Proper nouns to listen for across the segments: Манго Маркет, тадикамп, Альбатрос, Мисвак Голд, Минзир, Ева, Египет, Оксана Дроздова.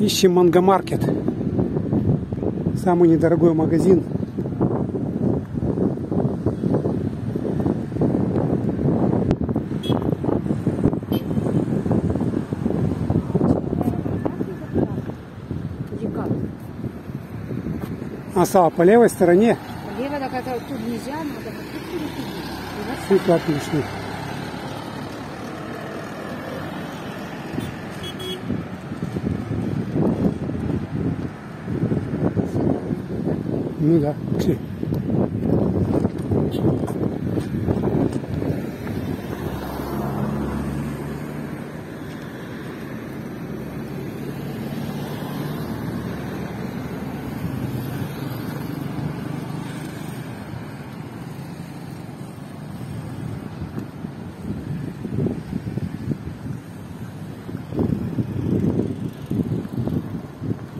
Ищем Манго Маркет. Самый недорогой магазин. А по левой стороне. Лево, так это тут нельзя, надо тут переходить. Отлично. Ну да, пошли.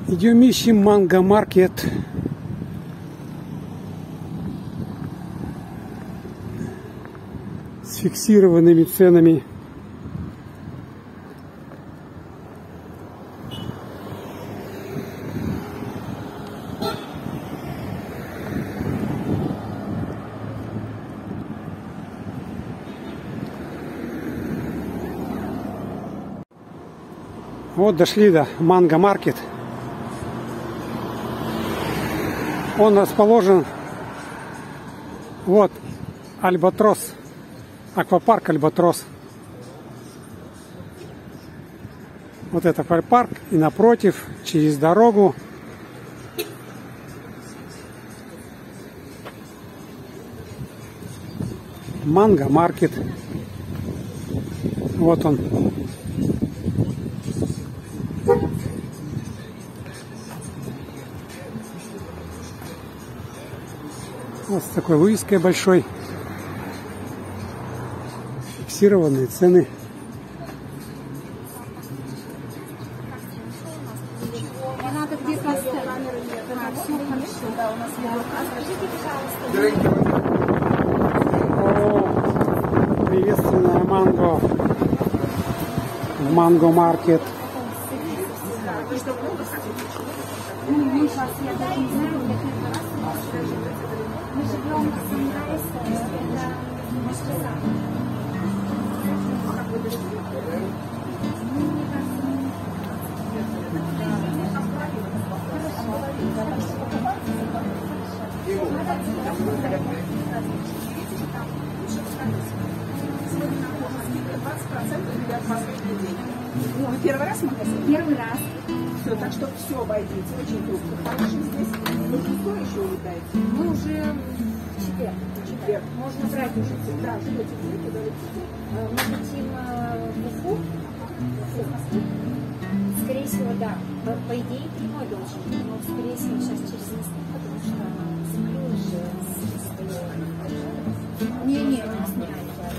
Идем ищем Манго Маркет. С фиксированными ценами. Вот дошли до Манго Маркет. Он расположен, вот, Альбатрос, аквапарк Альбатрос. Вот это аквапарк, и напротив, через дорогу, Манго Маркет. Вот он. Вот с такой вывеской большой. Фиксированные цены. О, приветственная манго. В Манго Маркет. Первый раз в магазине? Первый раз. Все, так что все обойдите, очень трудно. Потому что здесь, ну, что еще улетает? Мы уже четверг. Четверг. Можно брать уже всегда. Да, что теперь, куда летите? Мы хотим в Уфу. Скорее всего, да. По идее, прямой должен. Но, скорее всего, сейчас через Москву, потому что смотрю уже с... Не-не, у нас не альфа.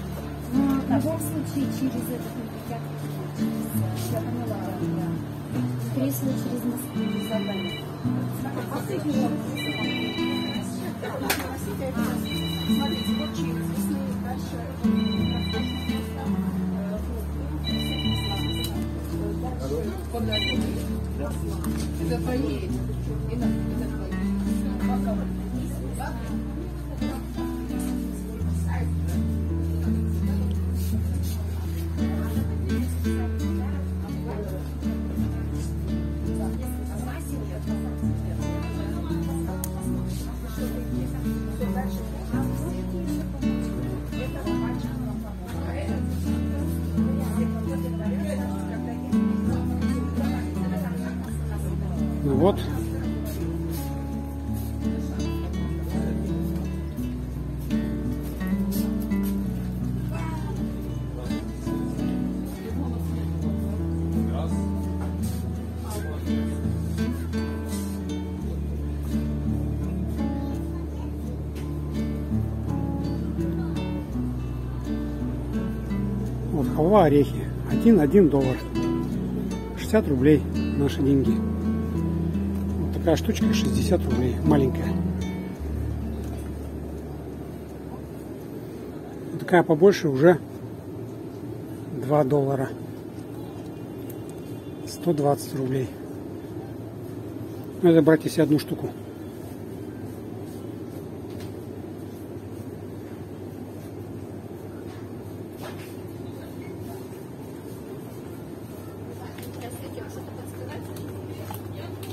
Но в любом случае через этот магазин. Я поняла, да. Скорее всего, через Москву не задали. Смотрите, вот через весенний дальше. Это поедет. Это поедет. Вот. Вот халва, орехи. $1 $60 наши деньги. Такая штучка $60, маленькая. Такая побольше уже $2, $120. Надо брать если одну штуку.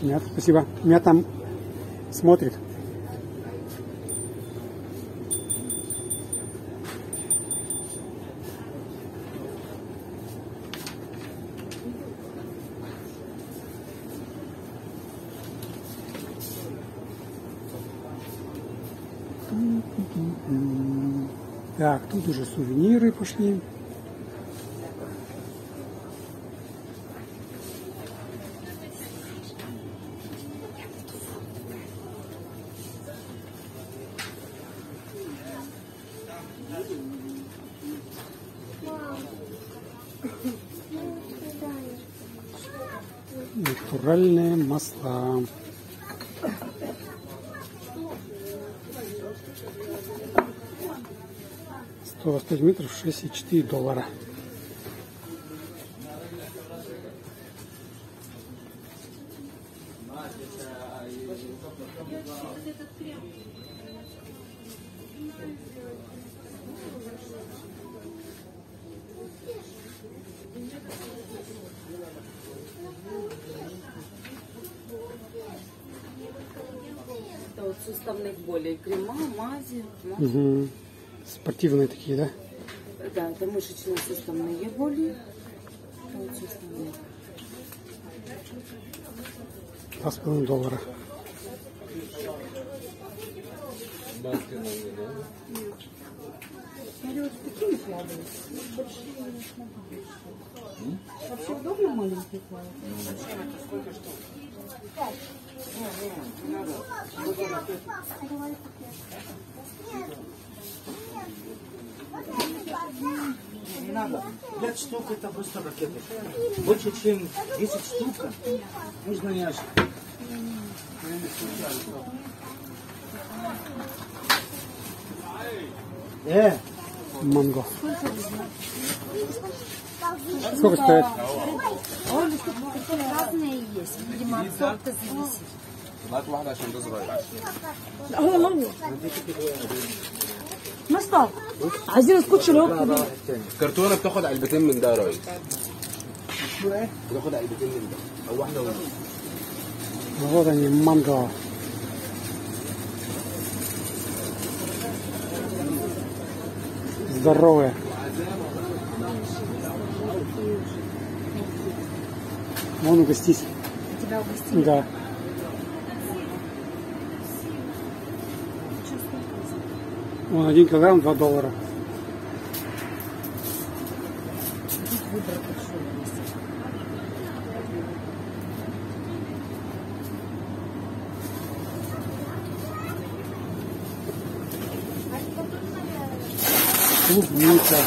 Нет, спасибо. Меня там смотрит. Так, тут уже сувениры пошли. Натуральные масла. $100 метров, $6,4. Суставных болей, крема, мази, угу. Спортивные такие, да? Да, это мышечные суставные боли. $2,5. Вообще удобно маленькие планы? Сколько штук? 5. Не надо. 5 штук это просто ракеты. Больше чем 10 штук нужно ящик. Манго. Сколько стоит? Разные есть. Видимо, от сорта зависит. Масло. Азир, скучу лёгкую. Картона بتاخد علبتين من ده يا ريس. بتاخد علبتين من ده أو واحدة ونص. Вот они, манго. Здоровые. Вон угостись. Тебя угостили? Да. Вон 1 килограмм, $2. Клубника.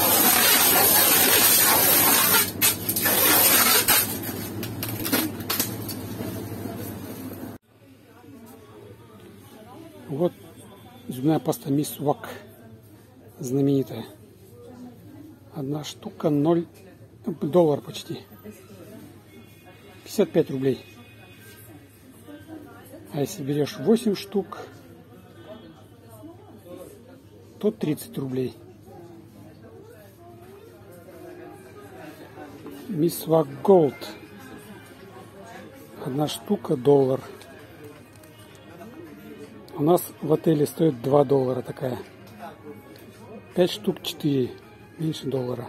Вот зубная паста Мисвак, знаменитая. Одна штука $0 почти. 55 рублей. А если берешь 8 штук, то 30 рублей. Мисвак Голд. Одна штука $1. У нас в отеле стоит $2 такая. 5 штук $4. Меньше $1.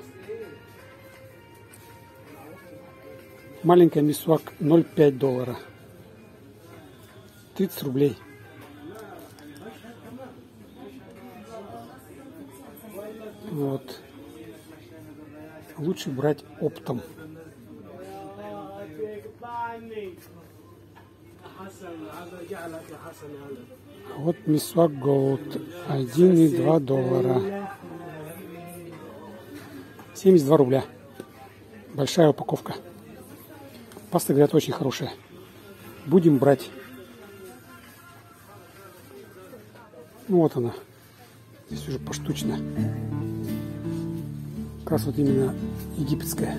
Маленькая мисвак $0,5. 30 рублей. Вот. Лучше брать оптом. Вот мисвак Голд. $1 и $2. 72 рубля. Большая упаковка. Паста, говорят, очень хорошая. Будем брать. Ну, вот она. Здесь уже поштучно. Как раз вот именно египетская.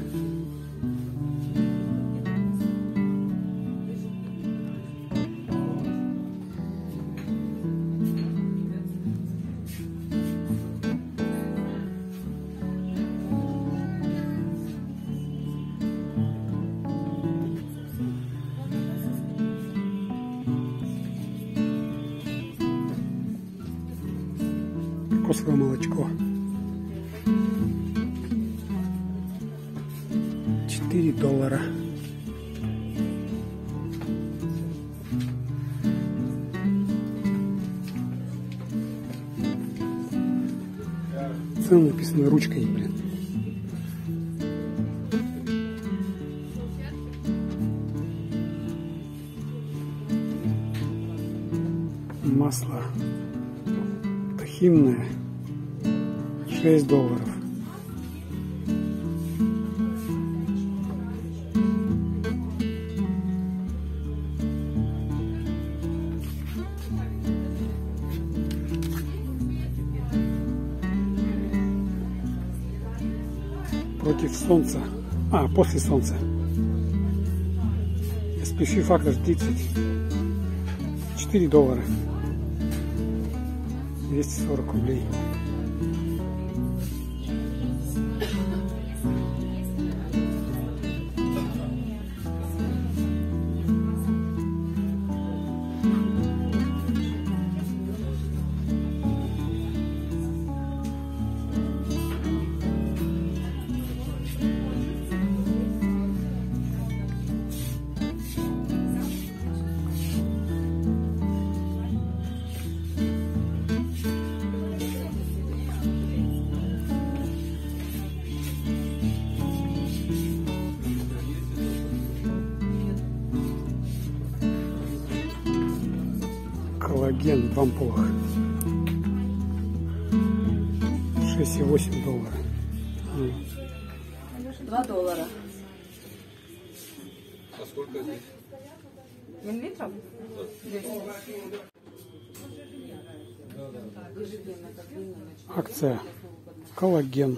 кокосовое молочко. 4 доллара. Цены написаны ручкой, блин. Масло тахинное 6 долларов. Против солнца, после солнца. SPF фактор 30, 4 доллара, 240 рублей. Коллаген в ампулах 6,8 доллара. 2 доллара. А сколько здесь? 1 литров? Да. Акция. Коллаген.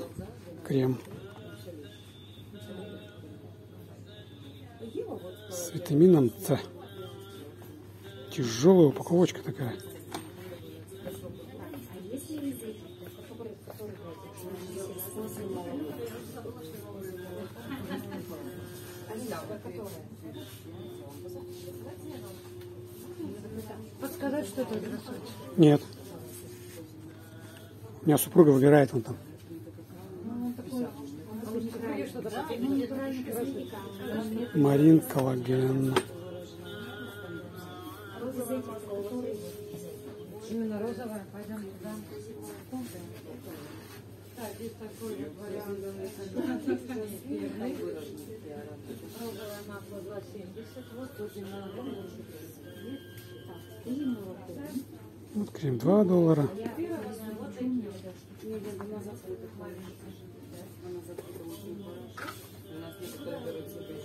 Крем. С витамином С. Тяжелая упаковочка такая. Подсказать, что это? Нет. У меня супруга выбирает вон там. Марин коллаген. Именно розовая, пойдем туда. Да, здесь такой вариант. Розовое масло 2,70. Вот тут именно. Вот крем 2 доллара.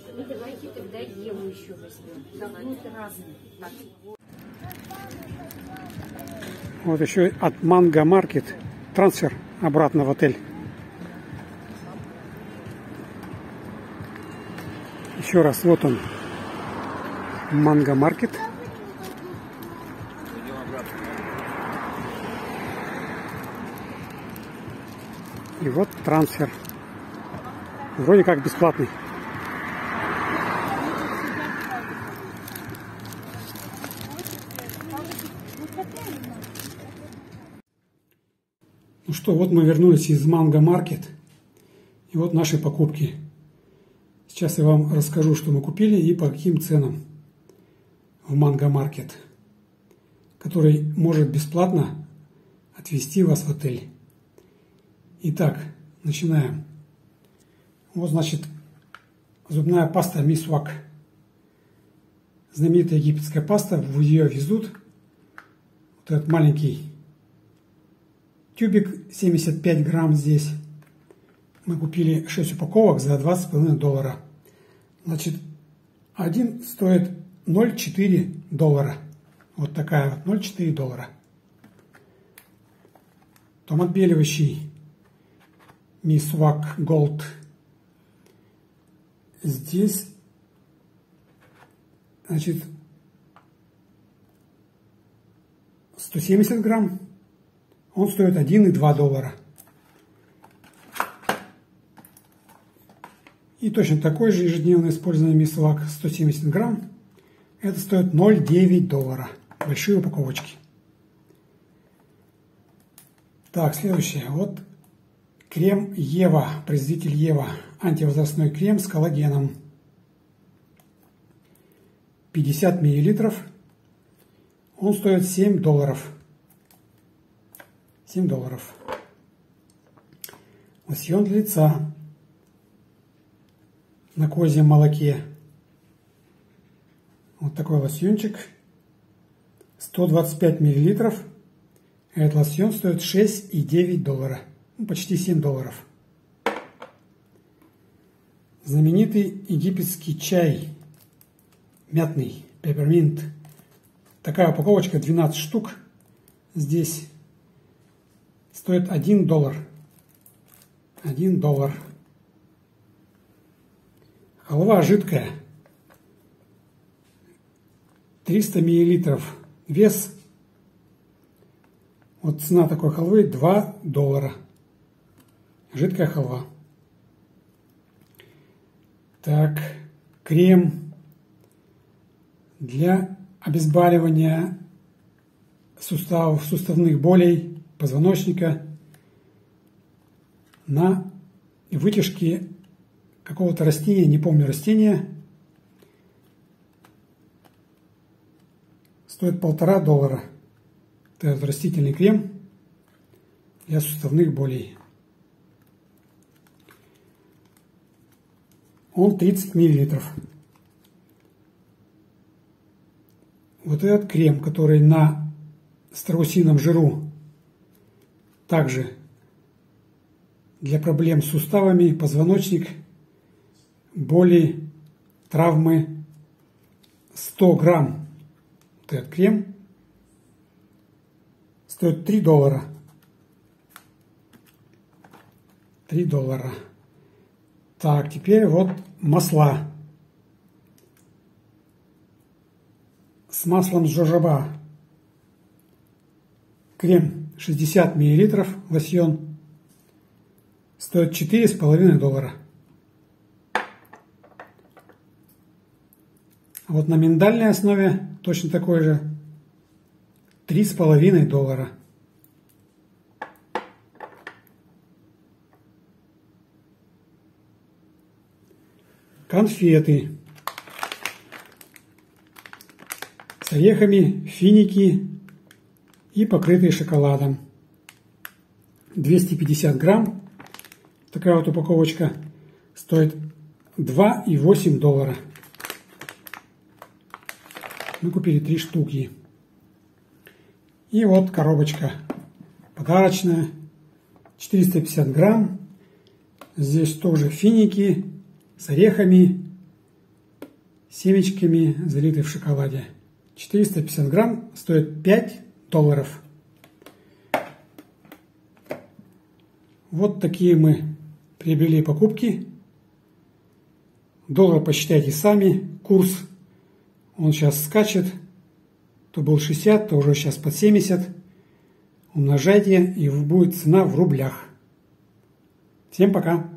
Ну давайте тогда Еву еще возьмем. Вот еще от Манго Маркет трансфер обратно в отель. Еще раз, вот он. Манго Маркет. И вот трансфер. Вроде как бесплатный. Ну что, вот мы вернулись из Манго Маркет. И вот наши покупки. Сейчас я вам расскажу, что мы купили и по каким ценам в Манго Маркет, который может бесплатно отвезти вас в отель. Итак, начинаем. Вот, значит, зубная паста Мисвак. Знаменитая египетская паста. Ее везут. Вот этот маленький тюбик 75 грамм здесь. Мы купили 6 упаковок за 20,5 доллара. Значит, один стоит 0,4 доллара. Вот такая вот 0,4 доллара. Том отбеливающий Мисвак Голд. Здесь, значит, 170 грамм, он стоит 1,2 доллара. И точно такой же ежедневно использованный Мисвак 170 грамм, это стоит 0,9 доллара. Большие упаковочки. Так, следующее. Вот крем Ева, производитель Ева. Антивозрастной крем с коллагеном. 50 мл. Он стоит $7. $7. Лосьон для лица на козьем молоке. Вот такой лосьончик. 125 мл. Этот лосьон стоит $6,9. Ну, почти $7. Знаменитый египетский чай мятный, пепперминт. Такая упаковочка, 12 штук. Здесь стоит $1. $1. Халва жидкая. 300 мл. Вес. Вот цена такой халвы $2. Жидкая халва. Так, крем для обезболивания суставов, суставных болей, позвоночника на вытяжке какого-то растения, не помню растения. Стоит $1,5. Это растительный крем для суставных болей. Он 30 мл. Вот этот крем, который на страусином жиру, также для проблем с суставами, позвоночник, боли, травмы, 100 грамм. Вот этот крем стоит $3. $3. Так, теперь вот масла. С маслом жожоба. Крем 60 мл, лосьон. Стоит $4,5. А вот на миндальной основе точно такой же. $3,5. Конфеты. С орехами, финики и покрытые шоколадом. 250 грамм. Такая вот упаковочка стоит $2,8. Мы купили 3 штуки. И вот коробочка подарочная, 450 грамм. Здесь тоже финики с орехами, семечками, залитые в шоколаде. 450 грамм стоит $5. Вот такие мы приобрели покупки. Доллар посчитайте сами. Курс он сейчас скачет. То был 60, то уже сейчас под 70. Умножайте, и будет цена в рублях. Всем пока!